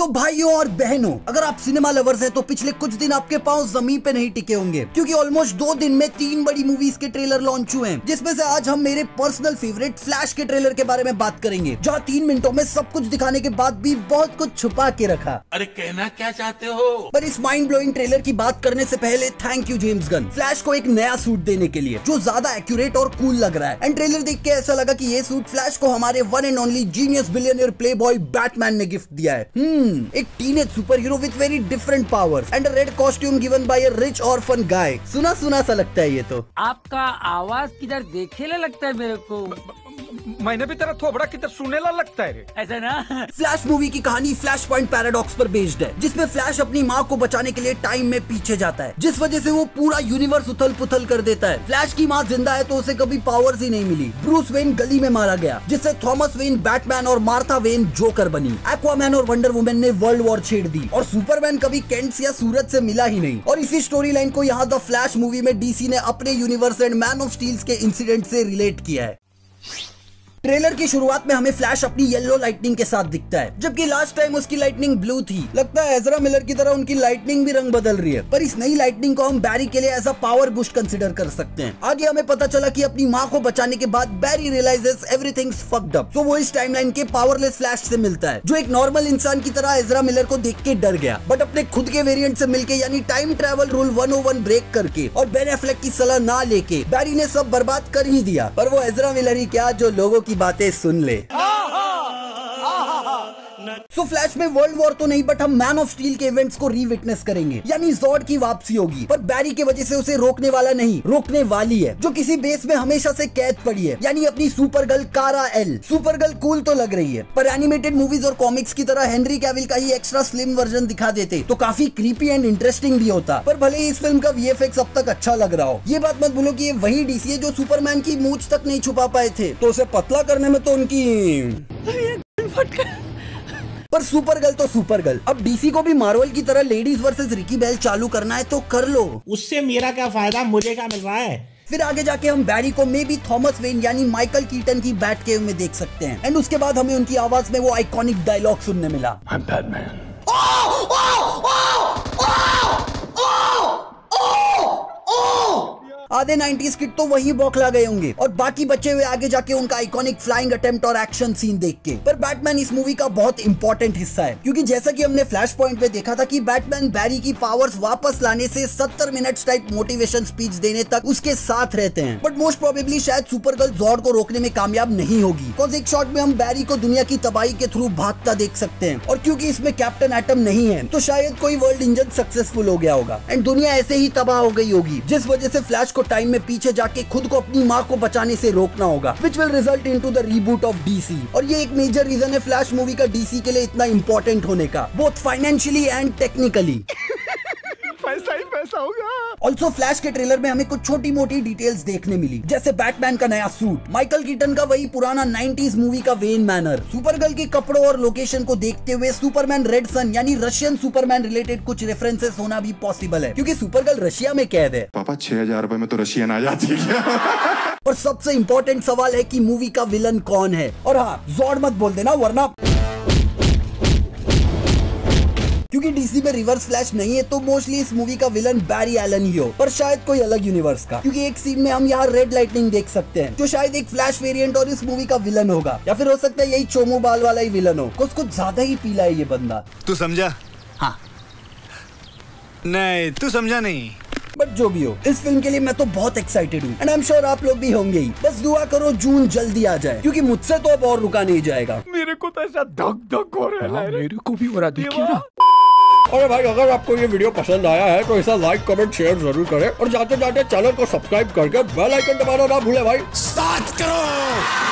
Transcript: सो भाइयों और बहनों, अगर आप सिनेमा लवर्स हैं तो पिछले कुछ दिन आपके पांव जमीन पे नहीं टिके होंगे, क्योंकि ऑलमोस्ट 2 दिन में 3 बड़ी मूवीज के ट्रेलर लॉन्च हुए हैं, जिसमें से आज हम मेरे पर्सनल फेवरेट फ्लैश के ट्रेलर के बारे में बात करेंगे, जहाँ 3 मिनटों में सब कुछ दिखाने के बाद भी बहुत कुछ छुपा के रखा। अरे कहना क्या चाहते हो? पर इस माइंड ब्लोइंग ट्रेलर की बात करने से पहले thank you James Gunn, Flash को एक नया सूट देने के लिए जो ज्यादा एक्यूरेट और कूल लग रहा है। एंड ट्रेलर देख के ऐसा लगा कि ये सूट फ्लैश को हमारे one and only genius billionaire playboy Batman ने गिफ्ट दिया है। एक teenage super hero with very different powers and a red costume given by a rich orphan guy. सुना सुना सा लगता है ये तो। आपका आवाज किधर देखेला लगता है मेरे को, मैंने भी तेरा थोबड़ा किधर सुनेला लगता है रे। ऐसा ना। फ्लैश मूवी की कहानी फ्लैश पॉइंट पैराडॉक्स पर बेस्ड है, जिसमें फ्लैश अपनी माँ को बचाने के लिए टाइम में पीछे जाता है, जिस वजह से वो पूरा यूनिवर्स उथल पुथल कर देता है। फ्लैश की माँ जिंदा है तो उसे कभी पावर्स ही नहीं मिली। ब्रूस वेन गली में मारा गया, जिससे थॉमस वेन बैटमैन और मार्था वेन जोकर बनी। एक्वामैन और वंडर वुमेन ने वर्ल्ड वॉर छेड़ दी, और सुपरमैन कभी केंट्स या सूरज से मिला ही नहीं। और इसी स्टोरी लाइन को यहाँ द फ्लैश मूवी में डीसी ने अपने universe and Man of Steel के इंसिडेंट से रिलेट किया है। ट्रेलर की शुरुआत में हमें फ्लैश अपनी येलो लाइटनिंग के साथ दिखता है, जबकि लास्ट टाइम उसकी लाइटनिंग ब्लू थी। लगता है एजरा मिलर की तरह उनकी लाइटनिंग भी रंग बदल रही है, पर इस नई लाइटनिंग को हम बैरी के लिए as a power boost consider कर सकते हैं। आगे हमें पता चला कि अपनी माँ को बचाने के बाद Barry realises everything's fucked up, so वो इस टाइमलाइन के पावरलेस फ्लैश से मिलता है, जो एक नॉर्मल इंसान की तरह एजरा मिलर को देख के डर गया। बट अपने खुद के वेरियंट से मिलके, यानी टाइम ट्रेवल रूल 101 ब्रेक करके और बेन एफ्लेक की सलाह ना लेके, बैरी ने सब बर्बाद कर ही दिया। पर वो एजरा मिलर ही क्या, जो लोगों की बातें सुन ले। सो फ्लैश में वर्ल्ड वॉर तो नहीं, बट हम मैन ऑफ स्टील के इवेंट्स को रीविटनेस करेंगे, यानी ज़ॉड की वापसी होगी, पर बैरी के वजह से उसे रोकने वाला नहीं, रोकने वाली है, जो किसी बेस में हमेशा से कैद पड़ी है, यानी अपनी super girl Kara El. Super girl cool तो लग रही है, पर एनिमेटेड मूवीज और कॉमिक्स की तरह हेनरी कैविल का ही एक्स्ट्रा स्लिम वर्जन दिखा देते तो काफी क्रीपी एंड इंटरेस्टिंग भी होता। पर भले ही इस फिल्म का वीएफएक्स अब तक अच्छा लग रहा हो, ये बात मत भूलो कि ये वही डीसी है जो सुपरमैन की मूंछ तक नहीं छुपा पाए थे, तो उसे पतला करने में तो उनकी। पर सुपर गर्ल तो सुपर गर्ल, अब डीसी को भी मार्वल की तरह लेडीज वर्सेस रिकी बेल चालू करना है तो कर लो, उससे मेरा क्या फायदा, मुझे क्या मिल रहा है। फिर आगे जाके हम बैरी को मे बी थॉमस वेन यानी माइकल कीटन की बैट केव में देख सकते हैं, एंड उसके बाद हमें उनकी आवाज में वो आइकॉनिक डायलॉग सुनने मिला। I'm Batman. Oh! Oh! Oh! Oh! Oh! Oh! Oh! आधे 90s किड तो वही बौखला गए होंगे, और बाकी बचे हुए आगे जाके उनका आइकॉनिक फ्लाइंग अटेम्प्ट और एक्शन सीन देख के। पर बैटमैन इस मूवी का बहुत इंपॉर्टेंट हिस्सा है, क्योंकि जैसा कि हमने फ्लैश पॉइंट में देखा था कि बैटमैन बैरी की पावर्स वापस लाने से 70 मिनट्स टाइप मोटिवेशन स्पीच देने तक उसके साथ रहते हैं। बट मोस्ट प्रोबेबली शायद सुपर गर्ल ज़ॉड को रोकने में कामयाब नहीं होगी, बिकॉज एक शॉट में हम बैरी को दुनिया की तबाही के थ्रू भागता देख सकते हैं, और क्योंकि इसमें कैप्टन एटम नहीं है तो शायद कोई वर्ल्ड इंजन सक्सेसफुल हो गया होगा एंड दुनिया ऐसे ही तबाह हो गई होगी, जिस वजह से फ्लैश टाइम में पीछे जाके खुद को अपनी माँ को बचाने से रोकना होगा, which will result into the reboot of DC. और ये एक मेजर रीजन है फ्लैश मूवी का डीसी के लिए इतना इम्पोर्टेंट होने का, बोथ फाइनेंशियली एंड टेक्निकली। पैसा ही पैसा होगा। ऑल्सो फ्लैश के ट्रेलर में हमें कुछ छोटी मोटी डिटेल्स देखने मिली, जैसे बैटमैन का नया सूट, माइकल कीटन का वही पुराना 90s मूवी का वेन मैनर, सुपरगर्ल के कपड़ों और लोकेशन को देखते हुए सुपरमैन रेड सन यानी रशियन सुपरमैन रिलेटेड कुछ रेफरेंसेस होना भी पॉसिबल है, क्योंकि सुपरगर्ल रशिया में कैद है। पापा 6000 रुपए में तो रशियन आ जाती है। और सबसे इम्पोर्टेंट सवाल है कि मूवी का विलन कौन है, और हाँ ज़ॉड मत बोल देना वरना, क्योंकि डीसी में रिवर्स फ्लैश नहीं है तो मोस्टली इस मूवी का विलन बैरी एलन ही हो, पर शायद कोई अलग यूनिवर्स का, क्योंकि एक सीन में हम यहाँ रेड लाइटनिंग देख सकते हैं, जो शायद एक फ्लैश वेरिएंट और इस मूवी का विलन होगा, या फिर हो सकता है यही चोमू बाल वाला ही विलन हो। उसको ज्यादा ही पीला है ये बंदा, तू समझा? हाँ नहीं तू समझा नहीं, बट जो भी हो इस फिल्म के लिए मैं तो बहुत एक्साइटेड हूँ, एंड आई एम श्योर आप लोग भी होंगे ही। बस दुआ करो जून जल्दी आ जाए, क्योंकि मुझसे तो अब और रुका नहीं जाएगा। मेरे को तो ऐसा धक धक हो रहा है, मेरे को भी हो रहा। और भाई अगर आपको ये वीडियो पसंद आया है तो इसे लाइक कमेंट शेयर जरूर करें, और जाते जाते चैनल को सब्सक्राइब करके बेल आइकन दबाना ना भूले भाई। 7 करोड़